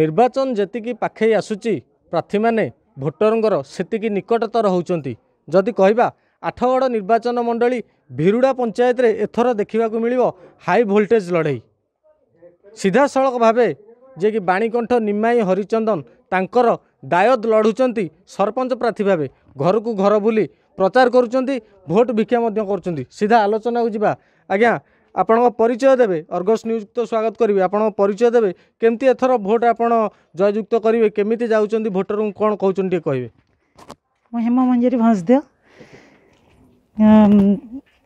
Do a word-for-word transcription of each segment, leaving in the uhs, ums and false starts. निर्वाचन जी पाखे आसूची प्रार्थी मैंने भोटरों से निकटतर होती जदि कह आठगड़ निर्वाचन मंडली भिरुडा पंचायत रे एथर देखा मिल हाई वोल्टेज लड़ई सीधा सड़क भाव जे कि बाणिकंठ निमाई हरिचंदन तांकर दायद लड़ुंट सरपंच प्रार्थी भाव घर को घर बुली प्रचार करुँच भोट भिक्षा कर सीधा आलोचना को जावा आज्ञा आपण परिचय देवे अर्गस न्यूज तो स्वागत करेंगे आपण परिचय देवे केमती एथर भोट आपण जययुक्त करेंगे केमिति जाउचंद भोटर को कौन कहते हैं कहे मु हेमा मंजरी भंसदेव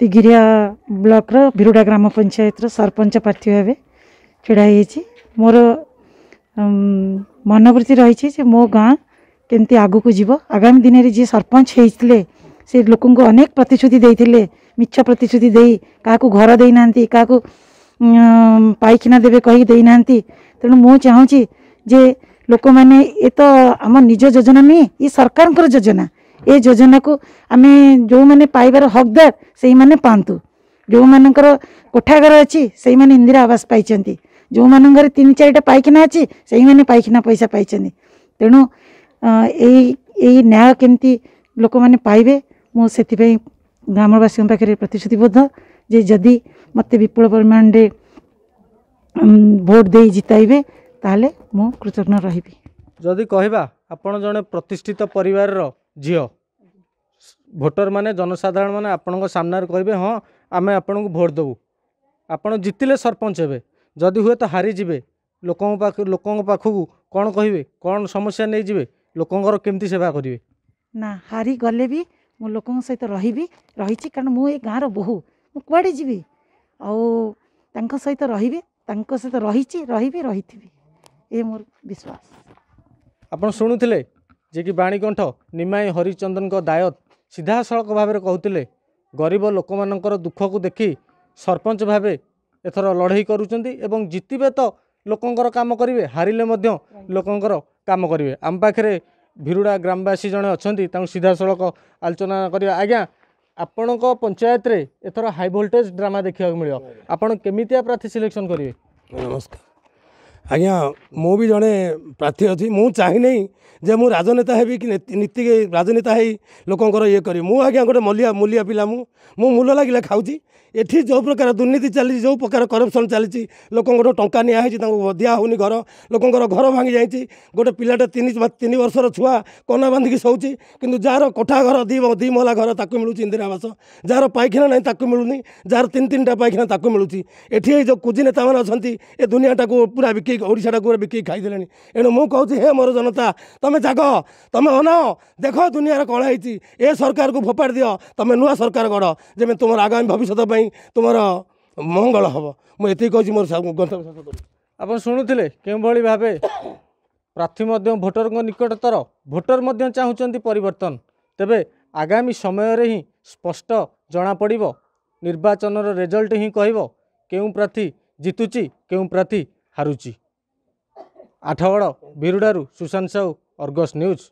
तिगिरिया ब्लॉक रो भिरुडा ग्राम पंचायत रो सरपंच प्रार्थी भाव छड़ा मोर मनोवृत्ति रही मो गाँ के आग को जीव आगामी दिन में जी सरपंच होते से लोक अनेक प्रतिश्रुति देते मिछ प्रतिश्रुति दे क्या घर देना क्या पाइखाना देवे कही देना तेणु मु चाहूँगी जे लोक मैंने ये तो आम निज योजना नुहे ये सरकार योजना ये योजना को आम जो मैंने पाइबार हकदार से मैंने पातु जो मान कोठागर अच्छी से मैंने इंदिरा आवास पाई जो मान तीन चारिटा पाइखाना अच्छी से मैंने पाइखाना पैसा पाई तेणु यही न्याय केमती लोक मैंने पाइबे मु से ग्रामवासियों पाखे प्रतिश्रुतिबद्ध जे जदि मत विपुल परिमाण रे भोट दे जिताइबे ताले मु कृतज्ञ रहिबी। जदि कहबा आपण जने प्रतिष्ठित परिवार रो झियो भोटर माने जनसाधारण माने आपणको सामनार कहबे हां आमे आपणको भोट देबू आपण जितिले सरपंच हेबे जदि हुए तो हारि जिबे लोकन पाख लोकन पाखकू कोन कहबे कोन समस्या नै जिबे लोकनकर केमती सेवा करिवे ना हारि गले भी मु लोक सहित रही रही कारण मु ए गाँव रोहू मु कड़े जी आउ सहित रही सहित रही रही रही ए मोर विश्वास। आपड़ शुणुले जे कि बाणिकंठ निमाई हरिचंदन को दायत सीधा सड़क भाव कहते गरीब लोक मान दुख को देखी सरपंच भाव एथर लड़ई करुँच जितबे तो लोकंर काम करेंगे हारे लोकंर काम करेंगे आम पाखे भिरुडा ग्रामवासी जड़े अच्छा सीधा सड़क आलोचना करवा आज्ञा आपण पंचायत रे एथर हाई वोल्टेज ड्रामा देखा मिले आपड़ केमितिया प्रार्थी सिलेक्शन करेंगे। नमस्कार आज्ञा मु भी जड़े प्रार्थी अच्छी मु चाहना जे मु राजनेता है कि नीति राजनेता है लोकंर ये करी मु आज्ञा गोटे मलिया मूलिया पिला मु मूल लगे खाऊँगी एठी जो प्रकार दुर्नीति चली जो प्रकार करप्शन चली लोकों टंका नियाई दिया होनी घर लोकों घर भांगी जाइए गोटे पिलाटे तीन वर्षर छुआ कोना बांधिकी सोची किंतु जार कोठा घर दी महला घर ताकू मिलूँ इंदिरा आवास जार पाइखाना नहीं ताकू मिलूनी जार तीन तीन टा पाइखाना ताकू मिलूँ एठी जो कुजी नेता मैंने अच्छा ए दुनियाटा को पूरा बिकी ओडिशाटा पूरा बिकी खाईदे एणु मु कहूँ हे मोर जनता तुम जाग तुम अनाओ देख दुनिया कण होती ए सरकार को फोपाड़ दियो तुम नुआ सरकार गढ़ जमी तुम आगामी भविष्य तुमर मंगल हम मुझे कह मोर गंतव्य। आप शुणुले के भाव प्रार्थी भोटर निकटतर भोटर चाहूँगी परिवर्तन तेबे आगामी समय रे ही स्पष्ट जना पड़ निर्वाचन रिजल्ट ही कह के प्रार्थी जितुची के प्रार्थी हारुची। आठगड़ भिरुडारू सुशांत साहू अर्गस न्यूज।